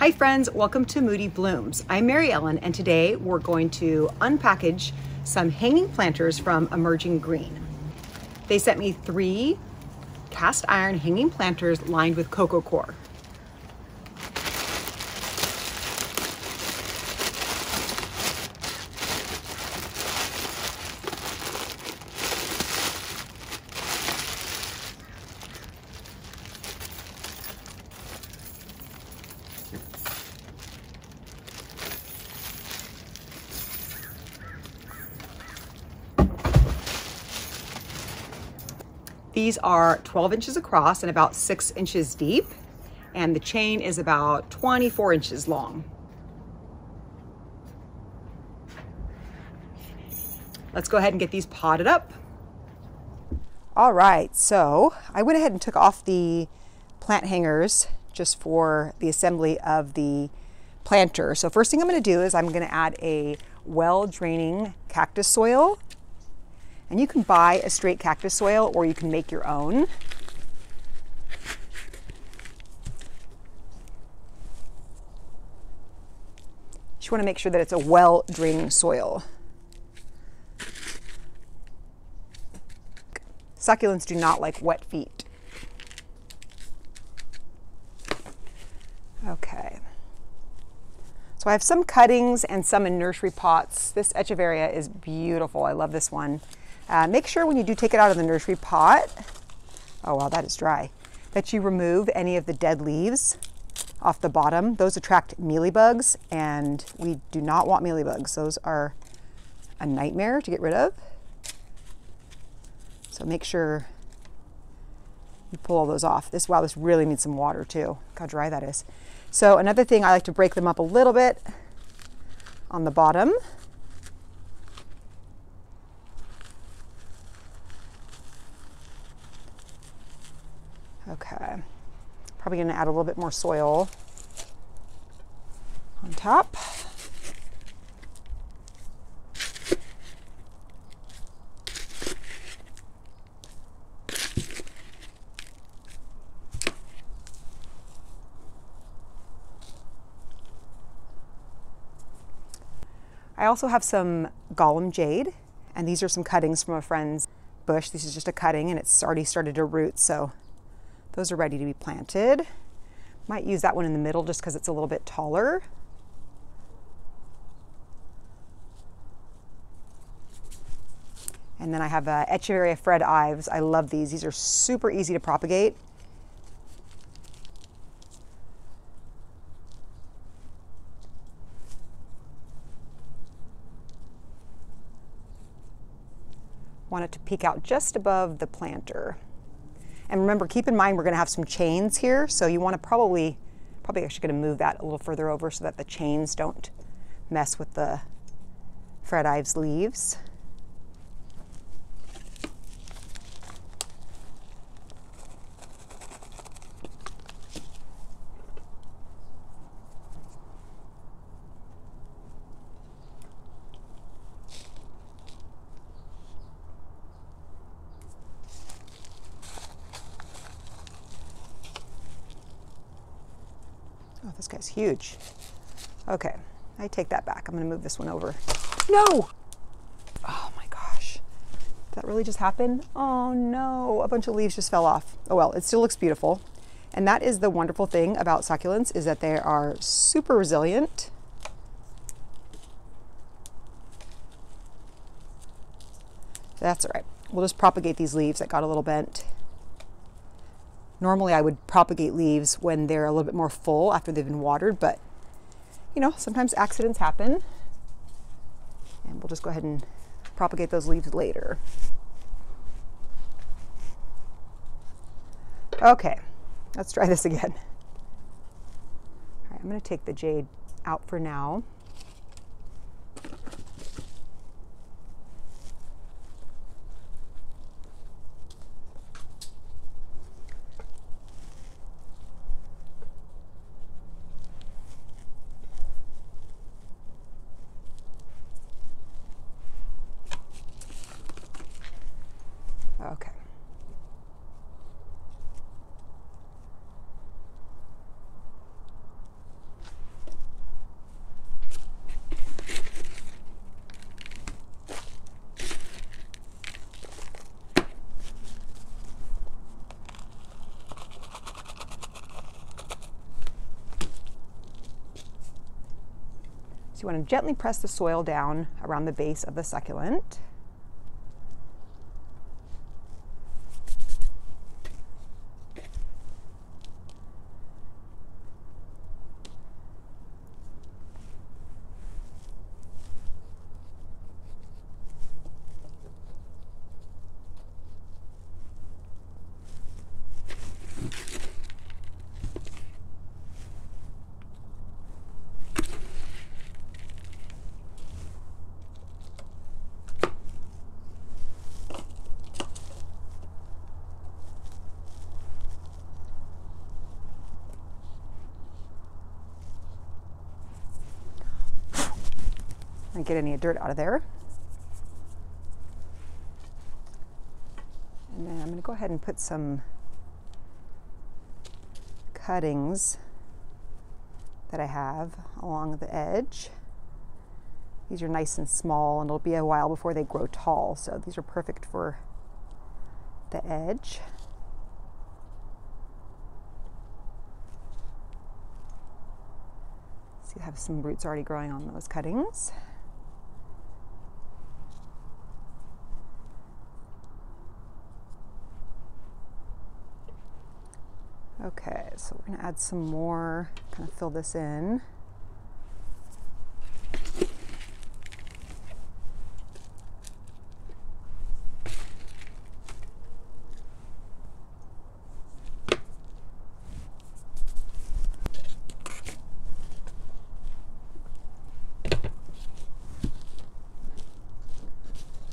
Hi friends, welcome to Moody Blooms. I'm Mary Ellen and today we're going to unpackage some hanging planters from Emerging Green. They sent me three cast iron hanging planters lined with coco coir. These are 12 inches across and about 6 inches deep, and the chain is about 24 inches long. Let's go ahead and get these potted up. All right, so I went ahead and took off the plant hangers just for the assembly of the planter. So first thing I'm going to do is I'm going to add a well-draining cactus soil. And you can buy a straight cactus soil or you can make your own. Just want to make sure that it's a well-draining soil. Succulents do not like wet feet. Okay. So I have some cuttings and some in nursery pots. This echeveria is beautiful. I love this one. Make sure when you do take it out of the nursery pot, oh wow, that is dry, that you remove any of the dead leaves off the bottom. Those attract mealybugs and we do not want mealybugs. Those are a nightmare to get rid of. So make sure you pull all those off. Wow, this really needs some water too. Look how dry that is. So another thing, I like to break them up a little bit on the bottom. Okay, probably gonna add a little bit more soil on top. I also have some golem jade, and these are some cuttings from a friend's bush. This is just a cutting and it's already started to root, so those are ready to be planted. Might use that one in the middle just because it's a little bit taller. And then I have Echeveria Fred Ives. I love these. These are super easy to propagate. Want it to peek out just above the planter. And remember, keep in mind, we're gonna have some chains here. So you wanna probably actually gonna move that a little further over so that the chains don't mess with the Fred Ives leaves. Oh, this guy's huge. Okay, I take that back. I'm gonna move this one over. No! Oh my gosh. Did that really just happen? Oh no, a bunch of leaves just fell off. Oh well, it still looks beautiful. And that is the wonderful thing about succulents, is that they are super resilient. That's all right. We'll just propagate these leaves that got a little bent. Normally I would propagate leaves when they're a little bit more full after they've been watered, but you know, sometimes accidents happen, and we'll just go ahead and propagate those leaves later. Okay, let's try this again. All right, I'm gonna take the jade out for now. Okay. So you want to gently press the soil down around the base of the succulent. And get any dirt out of there. And then I'm going to go ahead and put some cuttings that I have along the edge. These are nice and small, and it'll be a while before they grow tall, so these are perfect for the edge. So you have some roots already growing on those cuttings. Okay, so we're gonna add some more, kind of fill this in.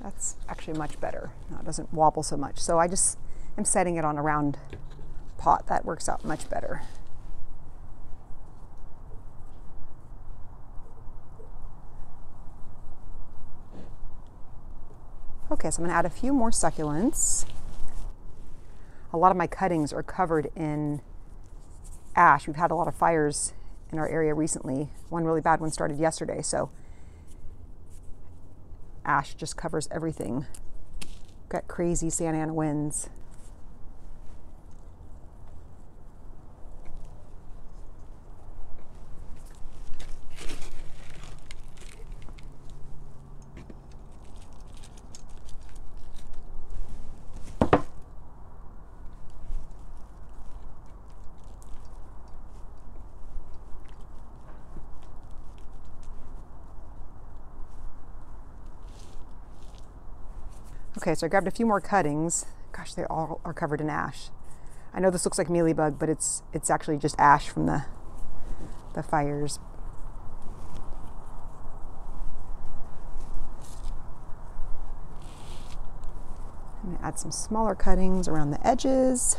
That's actually much better. No, it doesn't wobble so much. So I just am setting it on a round pot. That works out much better. Okay, so I'm going to add a few more succulents. A lot of my cuttings are covered in ash. We've had a lot of fires in our area recently. One really bad one started yesterday, so ash just covers everything. Got crazy Santa Ana winds. Okay, so I grabbed a few more cuttings. Gosh, they all are covered in ash. I know this looks like mealybug, but it's actually just ash from the fires. I'm gonna add some smaller cuttings around the edges.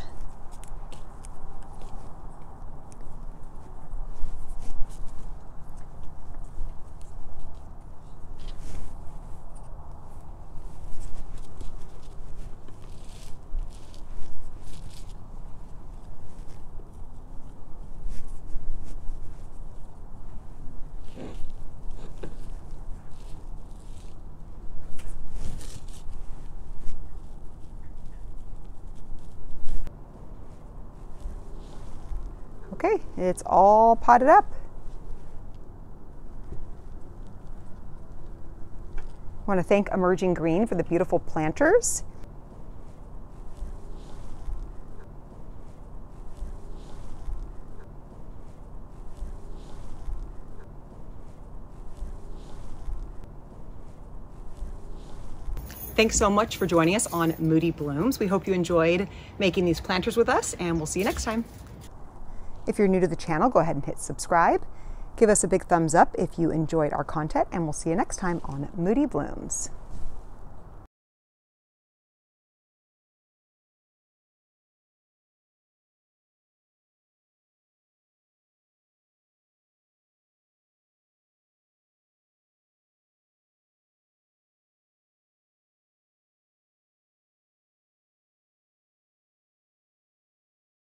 Okay, it's all potted up. I want to thank Emerging Green for the beautiful planters. Thanks so much for joining us on Moody Blooms. We hope you enjoyed making these planters with us, and we'll see you next time. If you're new to the channel, go ahead and hit subscribe. Give us a big thumbs up if you enjoyed our content, and we'll see you next time on Moody Blooms.